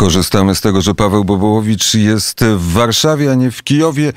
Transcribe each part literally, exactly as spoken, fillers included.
Korzystamy z tego, że Paweł Bobołowicz jest w Warszawie, a nie w Kijowie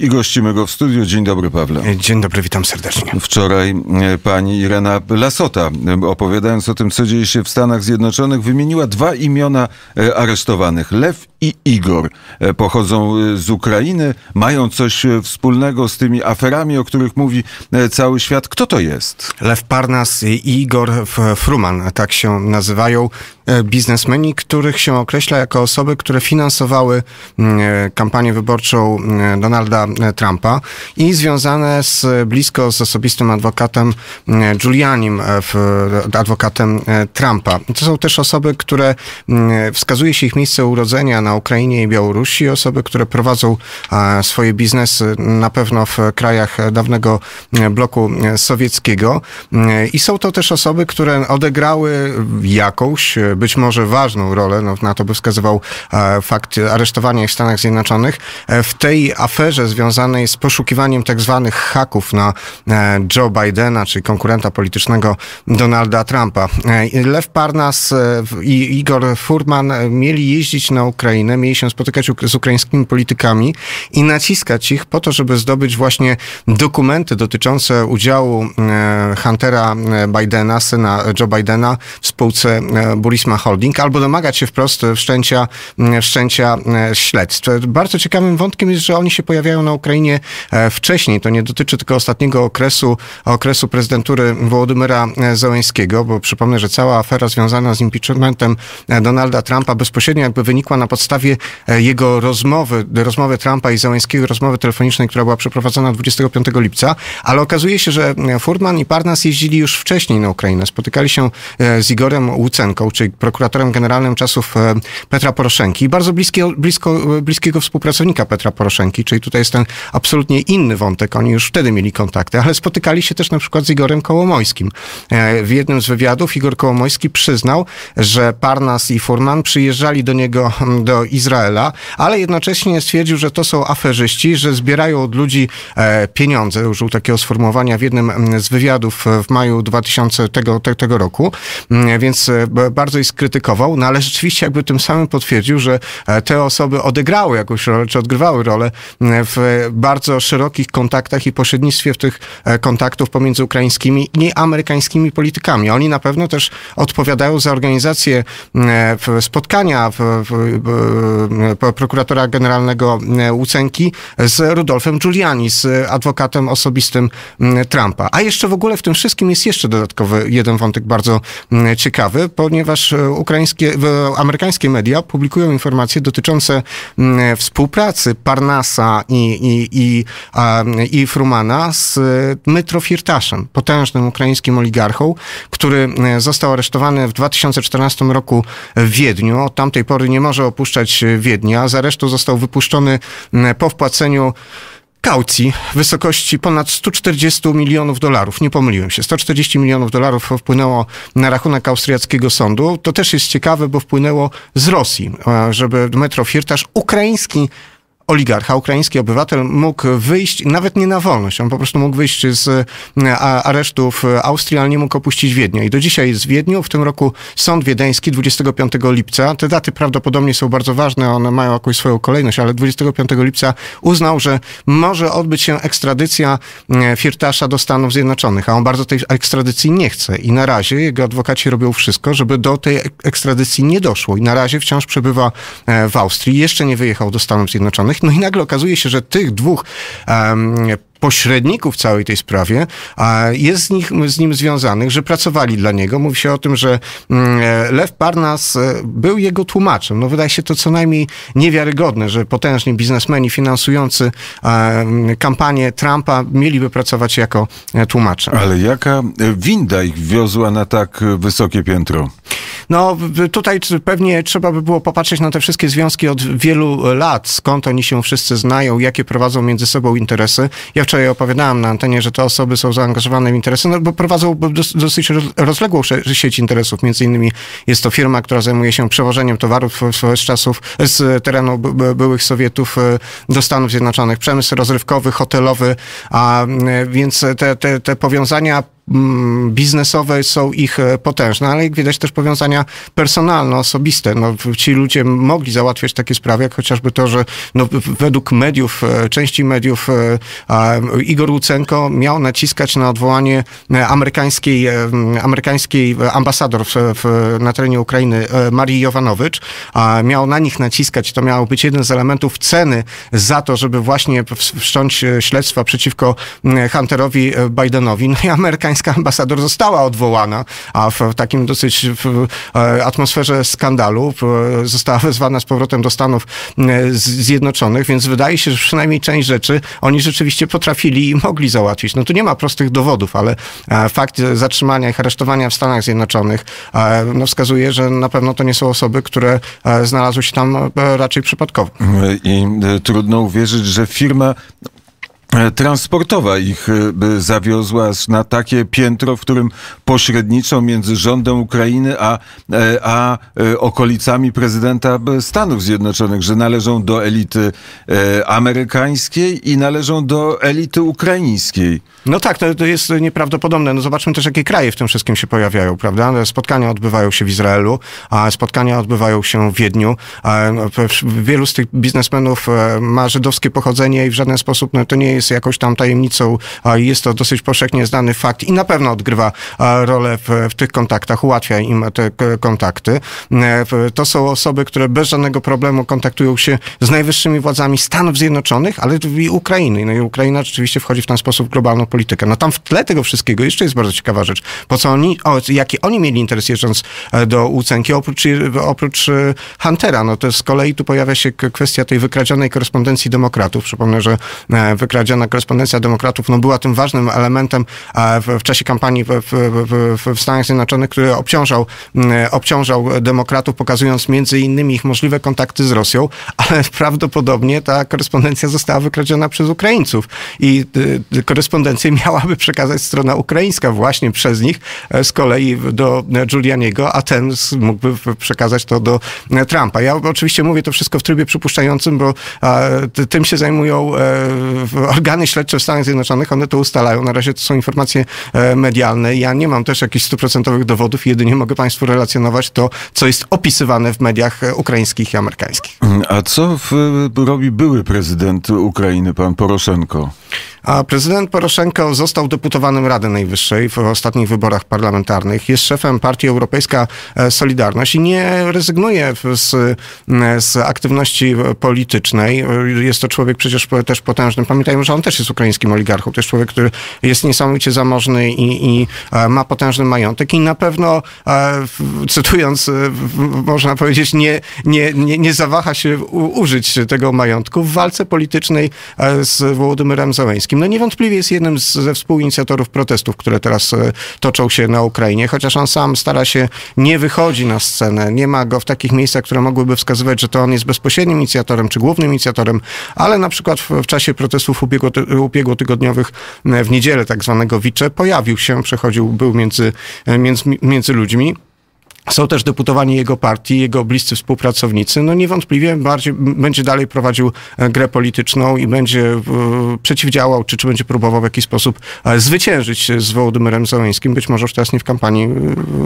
i gościmy go w studiu. Dzień dobry, Pawle. Dzień dobry, witam serdecznie. Wczoraj pani Irena Lasota, opowiadając o tym, co dzieje się w Stanach Zjednoczonych, wymieniła dwa imiona aresztowanych. Lew i Igor. Pochodzą z Ukrainy, mają coś wspólnego z tymi aferami, o których mówi cały świat. Kto to jest? Lew Parnas i Igor Fruman, tak się nazywają. Biznesmeni, których się określa jako osoby, które finansowały kampanię wyborczą Donalda Trumpa i związane z blisko z osobistym adwokatem Giulianim, adwokatem Trumpa. To są też osoby, które wskazuje się ich miejsce urodzenia na Ukrainie i Białorusi, osoby, które prowadzą swoje biznesy na pewno w krajach dawnego bloku sowieckiego i są to też osoby, które odegrały jakąś być może ważną rolę, no, na to by wskazywał e, fakt aresztowania ich w Stanach Zjednoczonych, e, w tej aferze związanej z poszukiwaniem tak zwanych haków na e, Joe Bidena, czyli konkurenta politycznego Donalda Trumpa. E, Lew Parnas e, i Igor Furman mieli jeździć na Ukrainę, mieli się spotykać u, z ukraińskimi politykami i naciskać ich po to, żeby zdobyć właśnie dokumenty dotyczące udziału e, Huntera Bidena, syna Joe Bidena w spółce e, Burisma Holding, albo domagać się wprost wszczęcia, wszczęcia śledztw. Bardzo ciekawym wątkiem jest, że oni się pojawiają na Ukrainie wcześniej. To nie dotyczy tylko ostatniego okresu, okresu prezydentury Wołodymyra Zeleńskiego, bo przypomnę, że cała afera związana z impeachmentem Donalda Trumpa bezpośrednio jakby wynikła na podstawie jego rozmowy, rozmowy Trumpa i Zeleńskiego, rozmowy telefonicznej, która była przeprowadzona dwudziestego piątego lipca, ale okazuje się, że Furman i Parnas jeździli już wcześniej na Ukrainę. Spotykali się z Igorem Łucenką, czyli prokuratorem generalnym czasów Piotra Poroszenki i bardzo bliskiego, blisko, bliskiego współpracownika Piotra Poroszenki, czyli tutaj jest ten absolutnie inny wątek, oni już wtedy mieli kontakty, ale spotykali się też na przykład z Igorem Kołomojskim. W jednym z wywiadów Igor Kołomojski przyznał, że Parnas i Furman przyjeżdżali do niego, do Izraela, ale jednocześnie stwierdził, że to są aferzyści, że zbierają od ludzi pieniądze, użył takiego sformułowania w jednym z wywiadów w maju dwutysięcznego tego, tego roku, więc bardzo ich skrytykował, no ale rzeczywiście jakby tym samym potwierdził, że te osoby odegrały jakąś rolę, czy odgrywały rolę w bardzo szerokich kontaktach i pośrednictwie w tych kontaktów pomiędzy ukraińskimi i amerykańskimi politykami. Oni na pewno też odpowiadają za organizację spotkania w, w, w, prokuratora generalnego Łucenki z Rudolfem Giuliani, z adwokatem osobistym Trumpa. A jeszcze w ogóle w tym wszystkim jest jeszcze dodatkowy jeden wątek bardzo ciekawy, ponieważ Ukraińskie, amerykańskie media publikują informacje dotyczące współpracy Parnasa i, i, i, i Frumana z Dmitro Firtaszem, potężnym ukraińskim oligarchą, który został aresztowany w dwa tysiące czternastym roku w Wiedniu. Od tamtej pory nie może opuszczać Wiednia. Z aresztu został wypuszczony po wpłaceniu kaucji w wysokości ponad stu czterdziestu milionów dolarów. Nie pomyliłem się. sto czterdzieści milionów dolarów wpłynęło na rachunek austriackiego sądu. To też jest ciekawe, bo wpłynęło z Rosji, żeby Dmitro Firtasz, ukraiński oligarcha, ukraiński obywatel, mógł wyjść, nawet nie na wolność, on po prostu mógł wyjść z aresztu w Austrii, ale nie mógł opuścić Wiednia. I do dzisiaj jest w Wiedniu, w tym roku sąd wiedeński dwudziestego piątego lipca, te daty prawdopodobnie są bardzo ważne, one mają jakąś swoją kolejność, ale dwudziestego piątego lipca uznał, że może odbyć się ekstradycja Firtasza do Stanów Zjednoczonych, a on bardzo tej ekstradycji nie chce i na razie jego adwokaci robią wszystko, żeby do tej ekstradycji nie doszło i na razie wciąż przebywa w Austrii, jeszcze nie wyjechał do Stanów Zjednoczonych. No i nagle okazuje się, że tych dwóch um, pośredników w całej tej sprawie jest z, nich, z nim związanych, że pracowali dla niego. Mówi się o tym, że Lew Parnas był jego tłumaczem. No wydaje się to co najmniej niewiarygodne, że potężni biznesmeni finansujący kampanię Trumpa mieliby pracować jako tłumacze. Ale jaka winda ich wiozła na tak wysokie piętro? No tutaj pewnie trzeba by było popatrzeć na te wszystkie związki od wielu lat, skąd oni się wszyscy znają, jakie prowadzą między sobą interesy. Ja wczoraj opowiadałem na antenie, że te osoby są zaangażowane w interesy, no bo prowadzą dosyć rozległą sieć interesów. Między innymi jest to firma, która zajmuje się przewożeniem towarów z czasów, z terenu byłych Sowietów do Stanów Zjednoczonych. Przemysł rozrywkowy, hotelowy, a więc te, te, te powiązania biznesowe są ich potężne, ale jak widać też powiązania personalne, osobiste. No, ci ludzie mogli załatwiać takie sprawy, jak chociażby to, że no, według mediów, części mediów Igor Łucenko miał naciskać na odwołanie amerykańskiej, amerykańskiej ambasador w, w, na terenie Ukrainy Marii Jovanowicz. Miał na nich naciskać, to miało być jeden z elementów ceny za to, żeby właśnie wszcząć śledztwa przeciwko Hunterowi Bidenowi. No i amerykańska ambasador została odwołana, a w takim dosyć w atmosferze skandalu została wezwana z powrotem do Stanów Zjednoczonych, więc wydaje się, że przynajmniej część rzeczy oni rzeczywiście potrafili i mogli załatwić. No tu nie ma prostych dowodów, ale fakt zatrzymania ich aresztowania w Stanach Zjednoczonych no, wskazuje, że na pewno to nie są osoby, które znalazły się tam raczej przypadkowo. I trudno uwierzyć, że firma transportowa ich zawiozła na takie piętro, w którym pośredniczą między rządem Ukrainy a, a okolicami prezydenta Stanów Zjednoczonych, że należą do elity amerykańskiej i należą do elity ukraińskiej. No tak, to, to jest nieprawdopodobne. No zobaczmy też, jakie kraje w tym wszystkim się pojawiają, prawda? Spotkania odbywają się w Izraelu, a spotkania odbywają się w Wiedniu. Wielu z tych biznesmenów ma żydowskie pochodzenie i w żaden sposób no, to nie jest jest jakąś tam tajemnicą, jest to dosyć powszechnie znany fakt i na pewno odgrywa rolę w, w tych kontaktach, ułatwia im te kontakty. To są osoby, które bez żadnego problemu kontaktują się z najwyższymi władzami Stanów Zjednoczonych, ale i Ukrainy. No i Ukraina rzeczywiście wchodzi w ten sposób w globalną politykę. No tam w tle tego wszystkiego jeszcze jest bardzo ciekawa rzecz. Po co oni, o, jaki oni mieli interes jeżdżąc do Łucenki oprócz, oprócz Huntera. No to z kolei tu pojawia się kwestia tej wykradzionej korespondencji demokratów. Przypomnę, że wykradzionej Dziana korespondencja demokratów no, była tym ważnym elementem w, w czasie kampanii w, w, w Stanach Zjednoczonych, który obciążał, obciążał demokratów, pokazując między innymi ich możliwe kontakty z Rosją, ale prawdopodobnie ta korespondencja została wykradziona przez Ukraińców i korespondencję miałaby przekazać strona ukraińska właśnie przez nich z kolei do Giulianiego, a ten mógłby przekazać to do Trumpa. Ja oczywiście mówię to wszystko w trybie przypuszczającym, bo a, tym się zajmują a, organy śledcze w Stanach Zjednoczonych, one to ustalają. Na razie to są informacje medialne. Ja nie mam też jakichś stuprocentowych dowodów, jedynie mogę Państwu relacjonować to, co jest opisywane w mediach ukraińskich i amerykańskich. A co w, robi były prezydent Ukrainy, pan Poroszenko? A prezydent Poroszenko został deputowanym Rady Najwyższej w ostatnich wyborach parlamentarnych. Jest szefem partii Europejska Solidarność i nie rezygnuje z, z aktywności politycznej. Jest to człowiek przecież też potężny. Pamiętajmy, że on też jest ukraińskim oligarchą. To jest człowiek, który jest niesamowicie zamożny i, i ma potężny majątek i na pewno, cytując, można powiedzieć, nie, nie, nie, nie zawaha się użyć tego majątku w walce politycznej z Wołodymyrem Zeleńskim. No niewątpliwie jest jednym z, ze współinicjatorów protestów, które teraz e, toczą się na Ukrainie, chociaż on sam stara się, nie wychodzi na scenę, nie ma go w takich miejscach, które mogłyby wskazywać, że to on jest bezpośrednim inicjatorem, czy głównym inicjatorem, ale na przykład w, w czasie protestów ubiegłotygodniowych w niedzielę tak zwanego Wicze pojawił się, przechodził, był między, między, między ludźmi. Są też deputowani jego partii, jego bliscy współpracownicy. No niewątpliwie bardziej, będzie dalej prowadził grę polityczną i będzie e, przeciwdziałał, czy, czy będzie próbował w jakiś sposób e, zwyciężyć z Wołodymyrem Zeleńskim, być może już teraz nie w kampanii e,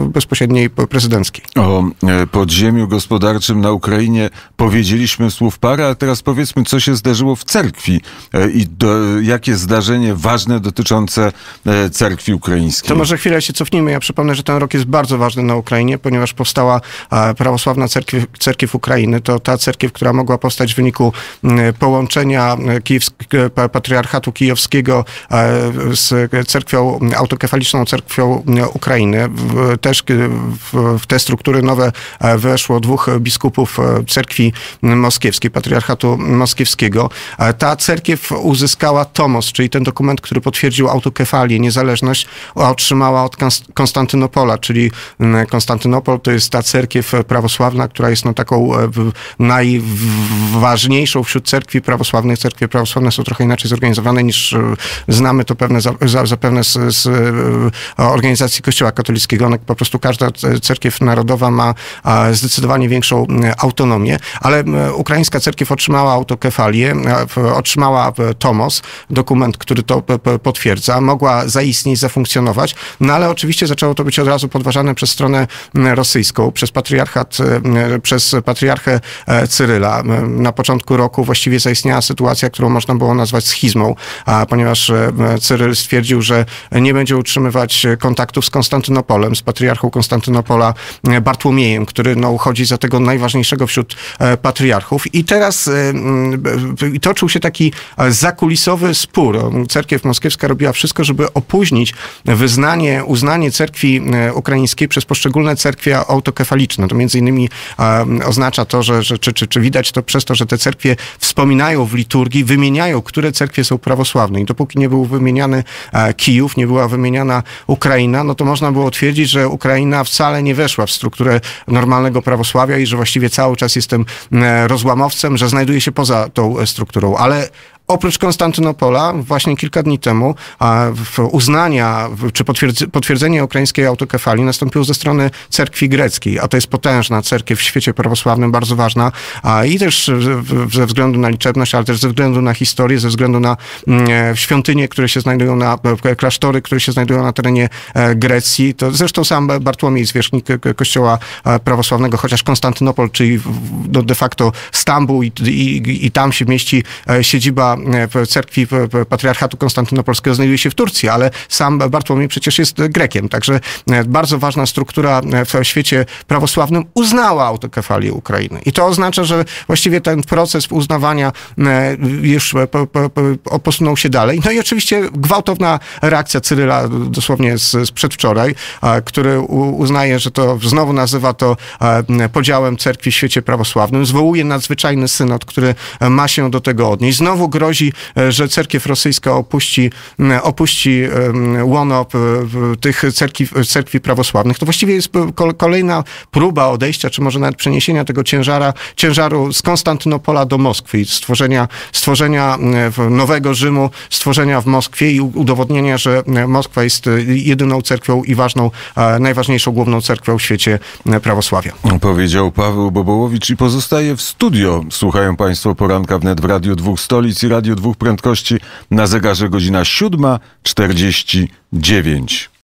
bezpośredniej prezydenckiej. O e, podziemiu gospodarczym na Ukrainie powiedzieliśmy słów parę, a teraz powiedzmy, co się zdarzyło w cerkwi e, i do, jakie zdarzenie ważne dotyczące e, cerkwi ukraińskiej. To może chwilę się cofnijmy. Ja przypomnę, że ten rok jest bardzo ważny na Ukrainie, ponieważ powstała prawosławna cerkiew, cerkiew Ukrainy. To ta cerkiew, która mogła powstać w wyniku połączenia kijowskiego, patriarchatu kijowskiego z cerkwią autokefaliczną, cerkwią Ukrainy. Też w te struktury nowe weszło dwóch biskupów cerkwi moskiewskiej, patriarchatu moskiewskiego. Ta cerkiew uzyskała tomos, czyli ten dokument, który potwierdził autokefalię, niezależność, otrzymała od Konstantynopola, czyli Konstantynopola Konstantynopola to jest ta cerkiew prawosławna, która jest no taką najważniejszą wśród cerkwi prawosławnych. Cerkwie prawosławne są trochę inaczej zorganizowane niż znamy to pewne zapewne z, z organizacji Kościoła katolickiego. Po prostu każda cerkiew narodowa ma zdecydowanie większą autonomię, ale ukraińska cerkiew otrzymała autokefalię, otrzymała tomos, dokument, który to potwierdza, mogła zaistnieć, zafunkcjonować, no ale oczywiście zaczęło to być od razu podważane przez stronę rosyjską, przez patriarchat, przez patriarchę Cyryla. Na początku roku właściwie zaistniała sytuacja, którą można było nazwać schizmą, ponieważ Cyryl stwierdził, że nie będzie utrzymywać kontaktów z Konstantynopolem, z patriarchą Konstantynopola Bartłomiejem, który no, uchodzi za tego najważniejszego wśród patriarchów. I teraz i toczył się taki zakulisowy spór. Cerkiew moskiewska robiła wszystko, żeby opóźnić wyznanie, uznanie cerkwi ukraińskiej przez poszczególne cerkwie autokefaliczne. To między innymi oznacza to, że, że czy, czy, czy widać to przez to, że te cerkwie wspominają w liturgii, wymieniają, które cerkwie są prawosławne. I dopóki nie był wymieniany Kijów, nie była wymieniana Ukraina, no to można było twierdzić, że Ukraina wcale nie weszła w strukturę normalnego prawosławia i że właściwie cały czas jestem rozłamowcem, że znajduje się poza tą strukturą. Ale oprócz Konstantynopola właśnie kilka dni temu uznania czy potwierdzenie ukraińskiej autokefalii nastąpiło ze strony cerkwi greckiej, a to jest potężna cerkiew w świecie prawosławnym, bardzo ważna i też ze względu na liczebność, ale też ze względu na historię, ze względu na świątynie, które się znajdują, na klasztory, które się znajdują na terenie Grecji. To zresztą sam Bartłomiej, zwierzchnik kościoła prawosławnego, chociaż Konstantynopol, czyli de facto Stambuł i, i, i tam się mieści siedziba cerkwi Patriarchatu Konstantynopolskiego, znajduje się w Turcji, ale sam Bartłomiej przecież jest Grekiem, także bardzo ważna struktura w świecie prawosławnym uznała autokefalię Ukrainy. I to oznacza, że właściwie ten proces uznawania już posunął się dalej. No i oczywiście gwałtowna reakcja Cyryla dosłownie z przedwczoraj, który uznaje, że to znowu nazywa to podziałem cerkwi w świecie prawosławnym, zwołuje nadzwyczajny synod, który ma się do tego odnieść. Znowu grozi, że cerkiew rosyjska opuści, opuści łono tych cerkwi, cerkwi prawosławnych. To właściwie jest kolejna próba odejścia, czy może nawet przeniesienia tego ciężara, ciężaru z Konstantynopola do Moskwy i stworzenia, stworzenia nowego Rzymu, stworzenia w Moskwie i udowodnienia, że Moskwa jest jedyną cerkwią i ważną, najważniejszą główną cerkwią w świecie prawosławia. Powiedział Paweł Bobołowicz i pozostaje w studio. Słuchają Państwo Poranka Wnet w Radiu Dwóch Stolic i Radio Dwóch Prędkości. Na zegarze godzina siódma czterdzieści dziewięć.